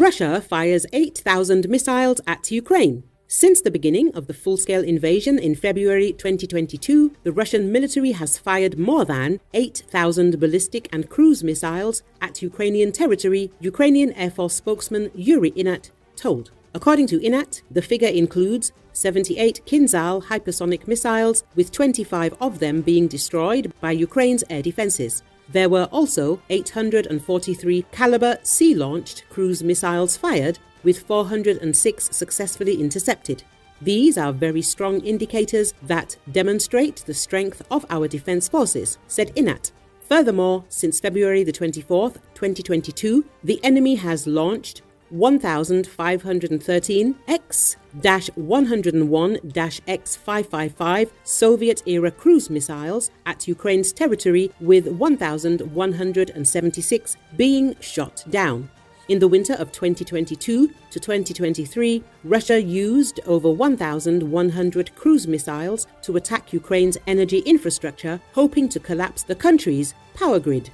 Russia fires 8,000 missiles at Ukraine. Since the beginning of the full-scale invasion in February 2022, the Russian military has fired more than 8,000 ballistic and cruise missiles at Ukrainian territory, Ukrainian Air Force spokesman Yuriy Ihnat told. According to Ihnat, the figure includes 78 Kinzhal hypersonic missiles, with 25 of them being destroyed by Ukraine's air defenses. There were also 843 Kalibr sea-launched cruise missiles fired, with 406 successfully intercepted. These are very strong indicators that demonstrate the strength of our defense forces, said Ihnat. Furthermore, since February the 24th, 2022, the enemy has launched 1,513 X-101/X-555 Soviet-era cruise missiles at Ukraine's territory, with 1,176 being shot down. In the winter of 2022 to 2023, Russia used over 1,100 cruise missiles to attack Ukraine's energy infrastructure, hoping to collapse the country's power grid.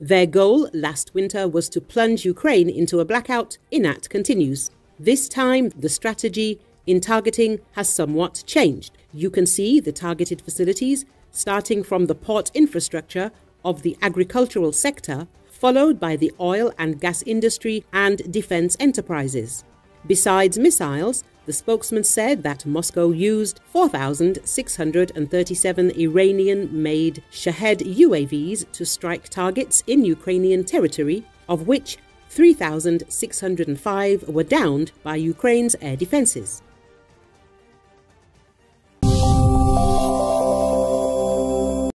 Their goal last winter was to plunge Ukraine into a blackout, Ihnat continues. This time, the strategy in targeting has somewhat changed. You can see the targeted facilities, starting from the port infrastructure of the agricultural sector, followed by the oil and gas industry and defense enterprises. Besides missiles, the spokesman said that Moscow used 4,637 Iranian-made Shahed UAVs to strike targets in Ukrainian territory, of which 3,605 were downed by Ukraine's air defenses.